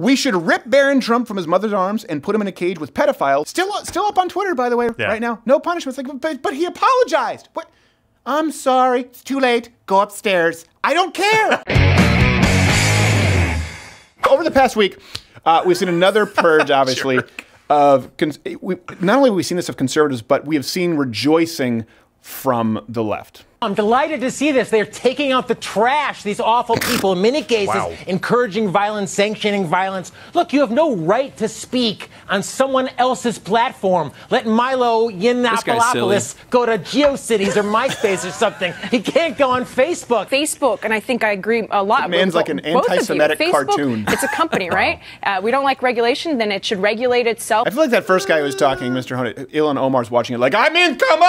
We should rip Barron Trump from his mother's arms and put him in a cage with pedophiles. Still up on Twitter, by the way, right now. No punishments. Like, but he apologized. What? I'm sorry. It's too late. Go upstairs. I don't care. Over the past week, we've seen another purge, obviously, of not only have we seen this of conservatives, but we have seen rejoicing from the left. I'm delighted to see this. They're taking out the trash, these awful people, in many cases, encouraging violence, sanctioning violence. Look, you have no right to speak on someone else's platform. Let Milo Yiannopoulos go to GeoCities or MySpace or something. He can't go on Facebook. Facebook, and I think I agree a lot with both of you. The man's like an anti-Semitic cartoon. It's a company, right? We don't like regulation, then it should regulate itself. I feel like that first guy who was talking, Mr. Honey, Ilhan Omar's watching it like, I mean, come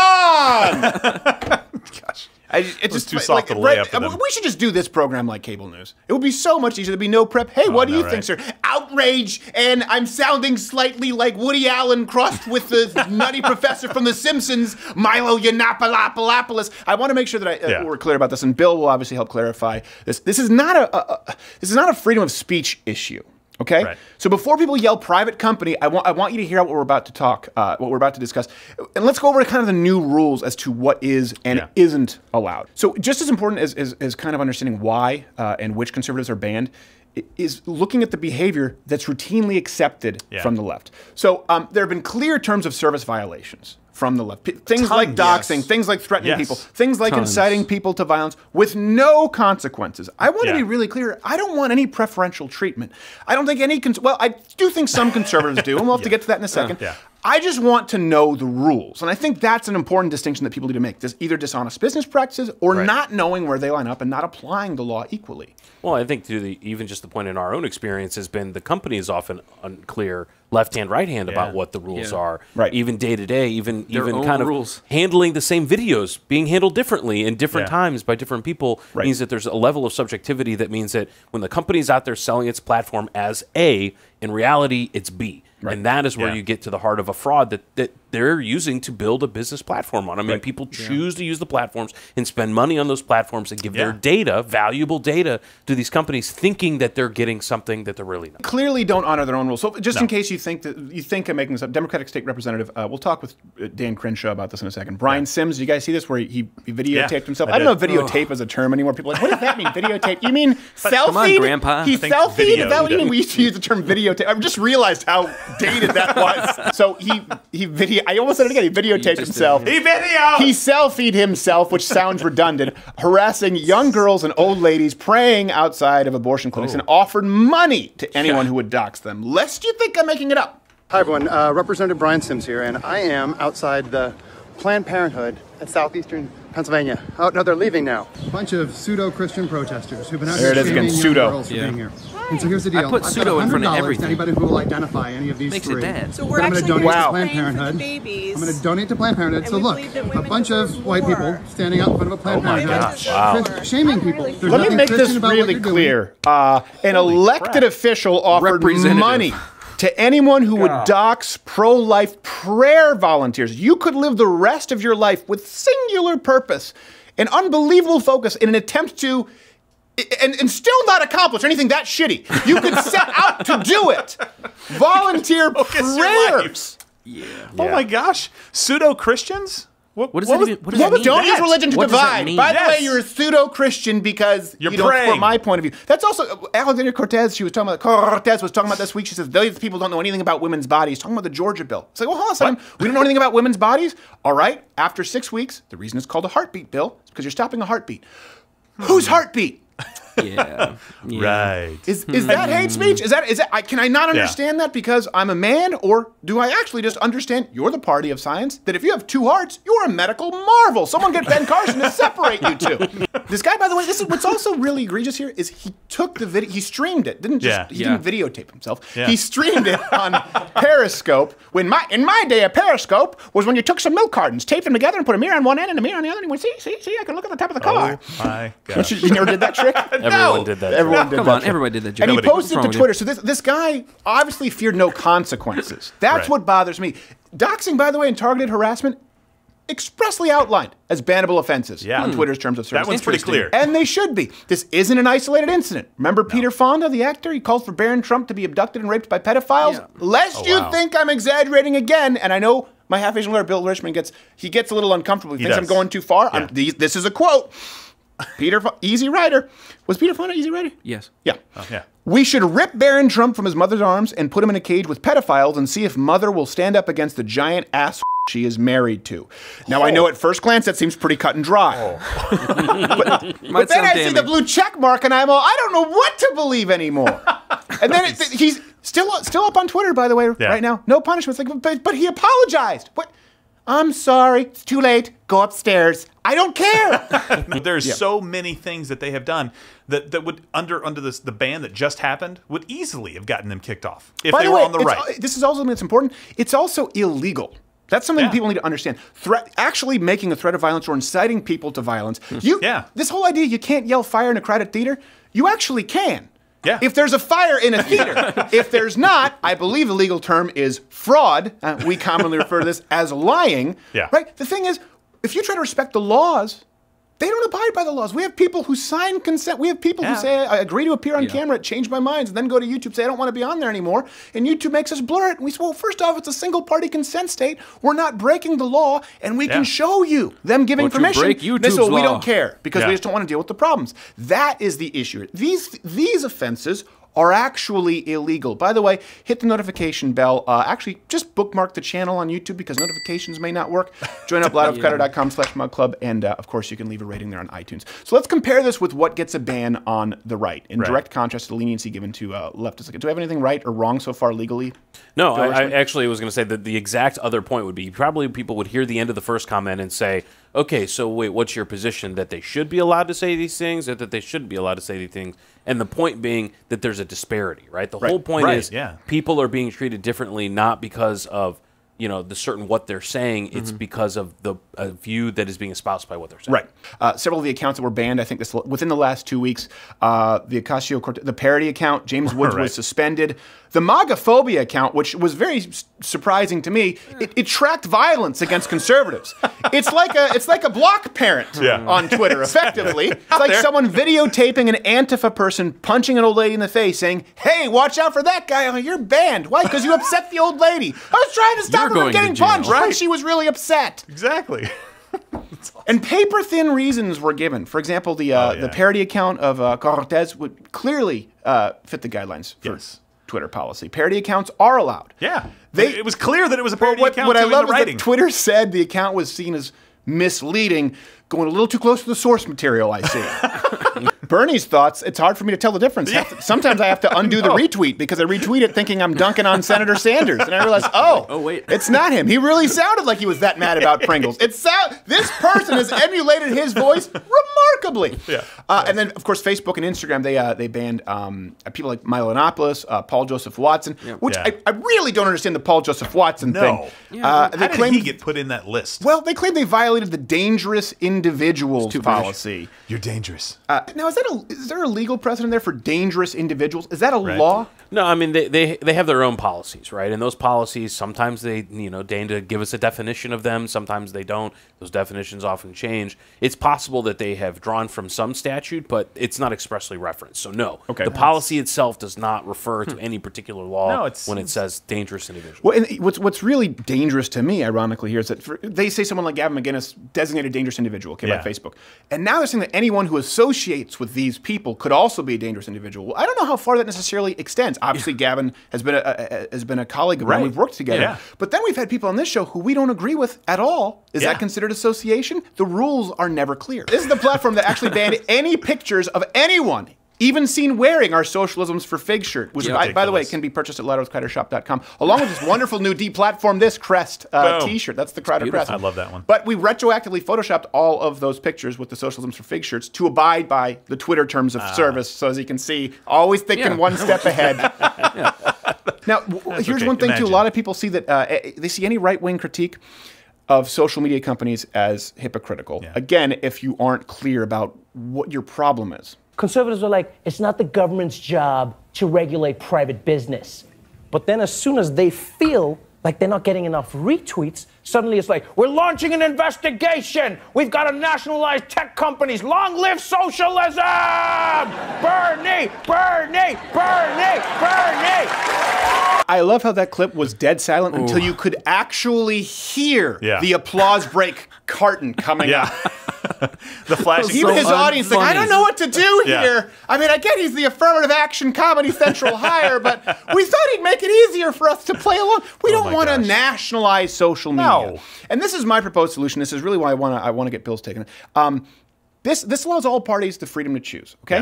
on! Gosh. It's just too soft to lay up for them. We should just do this program like cable news. It would be so much easier. There'd be no prep. Hey, what do you think, sir? Outrage, and I'm sounding slightly like Woody Allen crossed with the nutty professor from The Simpsons, Milo Yiannopoulos. I want to make sure that we're clear about this, and Bill will obviously help clarify this. This is not a freedom of speech issue. Okay, so before people yell private company, I want you to hear out what we're about to discuss, and let's go over kind of the new rules as to what is and isn't allowed. So just as important as kind of understanding why and which conservatives are banned is looking at the behavior that's routinely accepted from the left. So there have been clear terms of service violations from the left. Things like doxing, things like threatening people, things like inciting people to violence with no consequences. I want to be really clear. I don't want any preferential treatment. I don't think any, well, I do think some conservatives do, and we'll have to get to that in a second. I just want to know the rules. And I think that's an important distinction that people need to make. There's either dishonest business practices or not knowing where they line up and not applying the law equally. Well, I think even just the point in our own experience has been the company is often unclear left hand, right hand about what the rules are. Even day to day, even kind of rules. Handling the same videos, being handled differently in different times by different people means that there's a level of subjectivity that means that when the company's out there selling its platform as A, in reality, it's B. And that is where you get to the heart of a fraud that they're using to build a business platform on. I mean, people choose to use the platforms and spend money on those platforms and give their data, valuable data, to these companies thinking that they're getting something that they're really not. Clearly don't honor their own rules. So just in case you think I'm making this up, Democratic State Representative, we'll talk with Dan Crenshaw about this in a second. Brian Sims, you guys see this where he videotaped himself? I don't know if videotape is a term anymore. People are like, what does that mean, videotape? You mean selfie? Come on, Grandpa. He selfied? Is that what you mean? We used to use the term videotape. I just realized how dated that was. So I almost said it again. He videotaped himself. He selfied himself, which sounds redundant, harassing young girls and old ladies praying outside of abortion clinics and offered money to anyone who would dox them. Lest you think I'm making it up. Hi, everyone. Representative Brian Sims here, and I am outside the Planned Parenthood at Southeastern Pennsylvania. Oh, no, they're leaving now. Bunch of pseudo-Christian protesters who've been out here shaming young girls for being here. And so here's the deal. I put pseudo in front of everything. To anybody who will identify any of these three. So we're actually going to donate to Planned Parenthood. I'm going to donate to Planned Parenthood. So look, a bunch of white people standing up in front of a Planned Parenthood, shaming people. Let me make this really clear. An elected official offered money to anyone who would dox pro-life prayer volunteers. You could live the rest of your life with singular purpose, an unbelievable focus in an attempt to and still not accomplish anything that shitty. You could set out to do it. Volunteer prayers. Oh my gosh. Pseudo-Christians? What does that mean? Don't use religion to divide. By the way, you're a pseudo-Christian because you don't support my point of view. That's also Alexandria Cortez. Cortez was talking about this week. She says these people don't know anything about women's bodies. Talking about the Georgia bill. It's like, well, hold on a second. We don't know anything about women's bodies. All right. After 6 weeks, the reason it's called a heartbeat bill is because you're stopping a heartbeat. Whose heartbeat? Is that hate speech? Can I not understand that because I'm a man, or do I actually just understand you're the party of science? That if you have two hearts, you're a medical marvel. Someone get Ben Carson to separate you two. This guy, by the way, this is what's also really egregious here is he took the video, he streamed it. He didn't videotape himself. He streamed it on Periscope. In my day, a Periscope was when you took some milk cartons, taped them together, and put a mirror on one end and a mirror on the other, and you went, see, I can look at the top of the car. Oh my gosh. You never did that trick? Everyone did that. Everyone did that. And he posted it to Twitter. So this guy obviously feared no consequences. That's what bothers me. Doxing, by the way, and targeted harassment, expressly outlined as bannable offenses on Twitter's terms of service. That one's pretty clear. And they should be. This isn't an isolated incident. Remember Peter Fonda, the actor? He called for Barron Trump to be abducted and raped by pedophiles? Yeah. Lest you think I'm exaggerating again, and I know my half-Asian lawyer, Bill Richmond, gets a little uncomfortable. He thinks I'm going too far. Yeah. This is a quote. Peter, Easy Rider. Was Peter Fonda Easy Rider? Yes. Yeah. Oh, yeah. We should rip Barron Trump from his mother's arms and put him in a cage with pedophiles and see if mother will stand up against the giant ass she is married to. Now, I know at first glance that seems pretty cut and dry. But then I see the blue check mark and I'm all, I don't know what to believe anymore. And then he's still up on Twitter, by the way, right now. No punishments. Like, but he apologized. What? I'm sorry. It's too late. Go upstairs. I don't care. There's so many things that they have done that would, under the ban that just happened, would easily have gotten them kicked off if they were on the right. This is also something that's important. It's also illegal. That's something people need to understand. Actually making a threat of violence or inciting people to violence. This whole idea you can't yell fire in a crowded theater, you actually can. Yeah. If there's a fire in a theater. If there's not, I believe the legal term is fraud. We commonly refer to this as lying. Yeah. Right? The thing is, if you try to respect the laws, they don't abide by the laws. We have people who sign consent. We have people who say, I agree to appear on camera, it changed my mind, and then go to YouTube and say, I don't want to be on there anymore. And YouTube makes us blur it. And we say, well, first off, it's a single-party consent state. We're not breaking the law, and we can show you them giving permission. We don't care because we just don't want to deal with the problems. That is the issue. These offenses are actually illegal. By the way, hit the notification bell. Actually, just bookmark the channel on YouTube because notifications may not work. Join up louderwithcrowder.com/mugclub, and of course, you can leave a rating there on iTunes. So let's compare this with what gets a ban on the right, in direct contrast to the leniency given to leftists. Do we have anything right or wrong so far legally? No, I actually was going to say that the exact other point would be probably people would hear the end of the first comment and say, okay, so wait, what's your position? That they should be allowed to say these things or that they shouldn't be allowed to say these things? And the point being that there's a disparity, right? The whole point is people are being treated differently not because of, you know, what they're saying. It's because of the view that is being espoused by what they're saying. Right. Several of the accounts that were banned, I think within the last 2 weeks, the parody account, James Woods was suspended. The MAGAphobia account, which was very surprising to me, it tracked violence against conservatives. it's like a block parent on Twitter, effectively. It's like someone videotaping an Antifa person punching an old lady in the face, saying, "Hey, watch out for that guy! You're banned. Why? Because you upset the old lady. I was trying to stop." From getting punched when she was really upset. Exactly. Awesome. And paper-thin reasons were given. For example, the parody account of Cortez would clearly fit the guidelines for Twitter policy. Parody accounts are allowed. Yeah. It was clear that it was a parody account. What I love is that Twitter said the account was seen as misleading, going a little too close to the source material, I see. Bernie's thoughts, it's hard for me to tell the difference. Sometimes I have to undo the retweet because I retweet it thinking I'm dunking on Senator Sanders. And I realize, oh wait, it's not him. He really sounded like he was that mad about Pringles. This person has emulated his voice remarkably. Yeah. And then, of course, Facebook and Instagram, they banned people like Milo Yiannopoulos, Paul Joseph Watson, which I really don't understand the Paul Joseph Watson thing. Yeah, how did he get put in that list? Well, they claim they violated the dangerous individuals policy. You're dangerous. Now, is there a legal precedent there for dangerous individuals? Is that a law? No, I mean they have their own policies, right? And those policies sometimes they deign to give us a definition of them. Sometimes they don't. Those definitions often change. It's possible that they have drawn from some statute, but it's not expressly referenced. So no, the policy itself does not refer to any particular law when it says dangerous individual. Well, and what's really dangerous to me, ironically, here is that they say someone like Gavin McGinnis, designated dangerous individual, by Facebook, and now they're saying that anyone who associates with these people could also be a dangerous individual. Well, I don't know how far that necessarily extends. Obviously, Gavin has been a colleague of mine. We've worked together. Yeah. But then we've had people on this show who we don't agree with at all. Is that considered association? The rules are never clear. This is the platform that actually banned any pictures of anyone, even seen wearing our Socialisms for Fig shirt, which, by the way, can be purchased at louderwithcrowdershop.com, along with this wonderful new de-platform this crest T-shirt. That's the Crowder crest. I love that one. But we retroactively photoshopped all of those pictures with the Socialisms for Fig shirts to abide by the Twitter terms of service. So as you can see, always thinking one step ahead. Now, here's one thing, too. A lot of people see that they see any right-wing critique of social media companies as hypocritical. Yeah. Again, if you aren't clear about what your problem is. Conservatives are like, it's not the government's job to regulate private business. But then as soon as they feel Like, they're not getting enough retweets. Suddenly it's like, we're launching an investigation. We've got to nationalize tech companies. Long live socialism! Bernie! Bernie! Bernie! Bernie! I love how that clip was dead silent until you could actually hear the applause break carton coming up. The flashing. Even his audience like, I don't know what to do here. I mean, I get he's the affirmative action Comedy Central hire, but we thought he'd make it easier for us to play along. We don't want to nationalize social media. No. And this is my proposed solution. This is really why I want to get bills taken. This allows all parties the freedom to choose. Okay.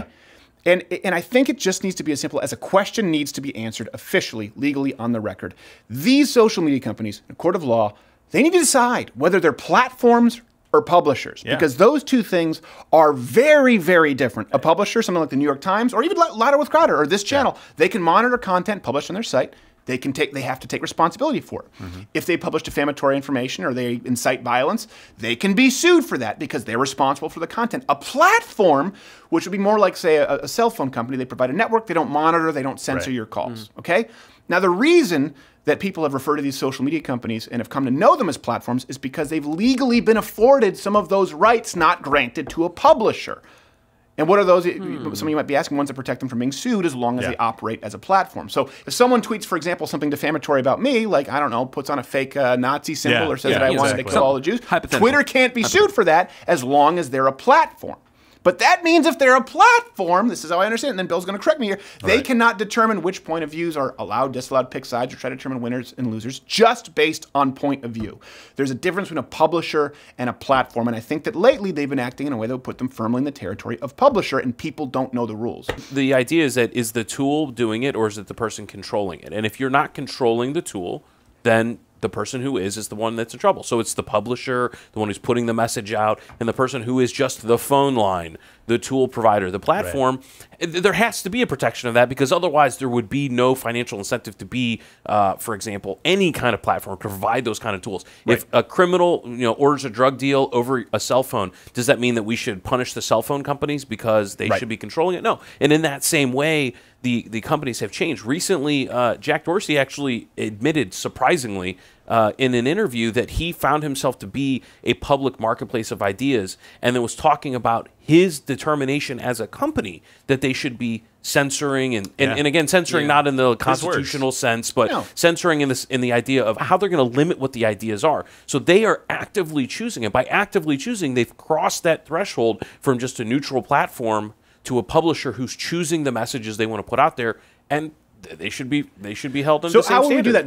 Yeah. And I think it just needs to be as simple as a question needs to be answered officially, legally, on the record. These social media companies, in a court of law, they need to decide whether their platforms or publishers, because those two things are very, very different. A publisher, something like the New York Times, or even Louder With Crowder, or this channel, they can monitor content published on their site. They have to take responsibility for it. If they publish defamatory information or they incite violence, they can be sued for that because they're responsible for the content. A platform, which would be more like, say, a cell phone company, they provide a network, they don't monitor, they don't censor your calls, okay? Now, the reason that people have referred to these social media companies and have come to know them as platforms is because they've legally been afforded some of those rights not granted to a publisher. And what are those? Some of you might be asking, ones that protect them from being sued as long as they operate as a platform. So if someone tweets, for example, something defamatory about me, like, I don't know, puts on a fake Nazi symbol or says that I wanted to kill all the Jews, Twitter can't be sued for that as long as they're a platform. But that means if they're a platform, this is how I understand it, and then Bill's going to correct me here, they cannot determine which point of views are allowed, disallowed, pick sides, or try to determine winners and losers just based on point of view. There's a difference between a publisher and a platform, and I think that lately they've been acting in a way that would put them firmly in the territory of publisher, and people don't know the rules. The idea is that is the tool doing it, or is it the person controlling it? And if you're not controlling the tool, then the person who is the one that's in trouble. So it's the publisher, the one who's putting the message out, and the person who is just the phone line, the tool provider, the platform. There has to be a protection of that because otherwise there would be no financial incentive to be, for example, any kind of platform to provide those kind of tools. If a criminal orders a drug deal over a cell phone, does that mean that we should punish the cell phone companies because they should be controlling it? No. And in that same way, the companies have changed. Recently, Jack Dorsey actually admitted, surprisingly, in an interview that he found himself to be a public marketplace of ideas, and that was talking about his determination as a company that they should be censoring and again censoring not in the constitutional sense, but censoring in the idea of how they're going to limit what the ideas are. So they are actively choosing, and by actively choosing, they've crossed that threshold from just a neutral platform to a publisher who's choosing the messages they want to put out there, and They should be held under the same standard. So how will we do that?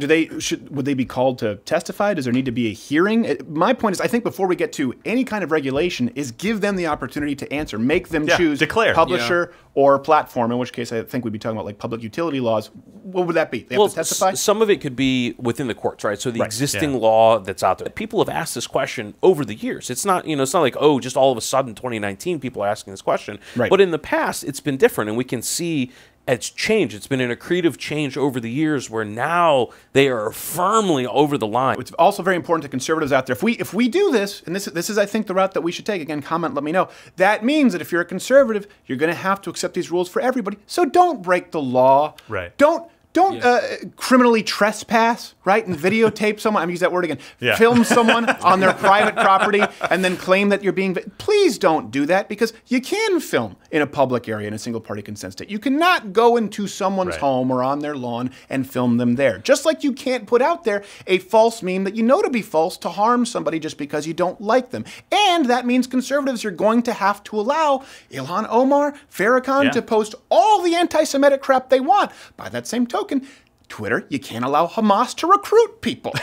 Would they be called to testify? Does there need to be a hearing? My point is, I think before we get to any kind of regulation, is give them the opportunity to answer. Make them choose publisher or platform. In which case, I think we'd be talking about like public utility laws. What would that be? They have to testify. Some of it could be within the courts, right? So the existing law that's out there. People have asked this question over the years. It's not it's not like just all of a sudden 2019 people are asking this question. But in the past, it's been different, and we can see. It's changed. It's been an accretive change over the years where now they are firmly over the line. It's also very important to conservatives out there. If we do this, and this is I think the route that we should take, again, comment, let me know. That means that if you're a conservative, you're going to have to accept these rules for everybody. So don't break the law. Right. Don't criminally trespass, right, and videotape someone. I'm using that word again. Film someone on their private property and then claim that you're being. Please don't do that, because you can film in a public area in a single-party consent state. You cannot go into someone's home or on their lawn and film them there. Just like you can't put out there a false meme that you know to be false to harm somebody just because you don't like them. And that means conservatives are going to have to allow Ilhan Omar, Farrakhan to post all the anti-Semitic crap they want. By that same token, Twitter, you can't allow Hamas to recruit people,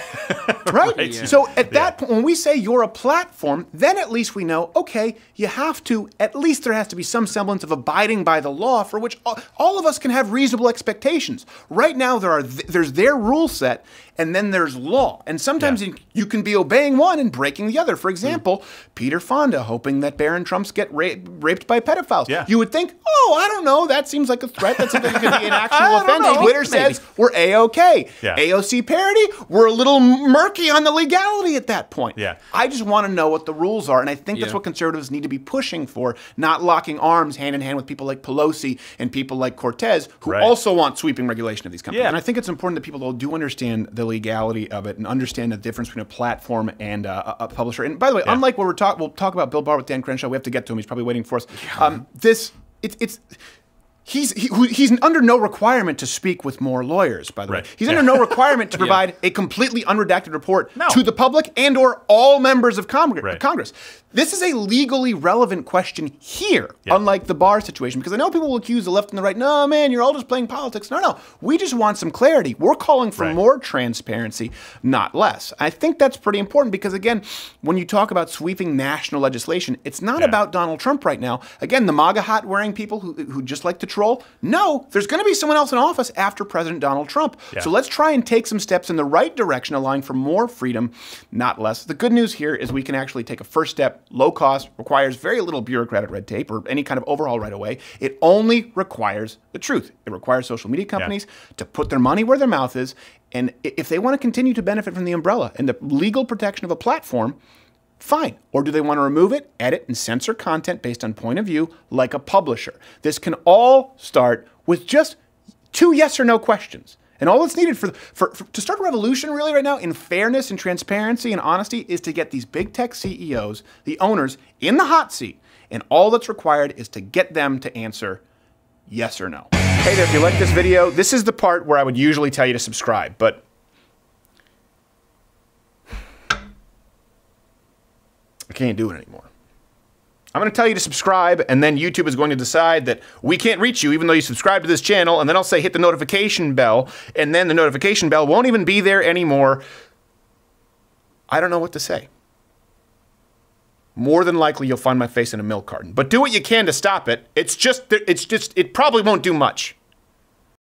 right? So at that point, when we say you're a platform, then at least we know, okay, you have to, at least there has to be some semblance of abiding by the law for which all of us can have reasonable expectations. Right now, there's their rule set, and then there's law. And sometimes you can be obeying one and breaking the other. For example, Peter Fonda hoping that Barron Trumps get raped by pedophiles. You would think, oh, I don't know, that seems like a threat. That seems like it could be an actual offense. Twitter says, we're we're A-OK. Yeah. AOC parody, we're a little murky on the legality at that point. Yeah. I just want to know what the rules are, and I think that's what conservatives need to be pushing for, not locking arms hand-in-hand with people like Pelosi and people like Cortez, who also want sweeping regulation of these companies. Yeah. And I think it's important that people do understand the legality of it and understand the difference between a platform and a publisher. And by the way, unlike what we'll talk about Bill Barr with Dan Crenshaw. We have to get to him. He's probably waiting for us. He's under no requirement to speak with more lawyers, by the way. He's under no requirement to provide a completely unredacted report to the public and or all members of Congress. This is a legally relevant question here, unlike the Barr situation, because I know people will accuse the left and the right, no, man, you're all just playing politics. No, no, we just want some clarity. We're calling for more transparency, not less. I think that's pretty important because, again, when you talk about sweeping national legislation, it's not about Donald Trump right now. Again, the MAGA hat-wearing people who just like to troll. No, there's going to be someone else in office after President Donald Trump. Yeah. So let's try and take some steps in the right direction, allowing for more freedom, not less. The good news here is we can actually take a first step, low cost, requires very little bureaucratic red tape or any kind of overhaul right away. It only requires the truth. It requires social media companies to put their money where their mouth is. And if they want to continue to benefit from the umbrella and the legal protection of a platform, fine. Or do they want to remove it, edit, and censor content based on point of view like a publisher? This can all start with just two yes or no questions. And all that's needed to start a revolution really right now in fairness and transparency and honesty is to get these big tech CEOs, the owners, in the hot seat. And all that's required is to get them to answer yes or no. Hey there, if you like this video, this is the part where I would usually tell you to subscribe, but I can't do it anymore. I'm going to tell you to subscribe, and then YouTube is going to decide that we can't reach you even though you subscribe to this channel, and then I'll say hit the notification bell, and then the notification bell won't even be there anymore. I don't know what to say. More than likely, you'll find my face in a milk carton. But do what you can to stop it. It probably won't do much.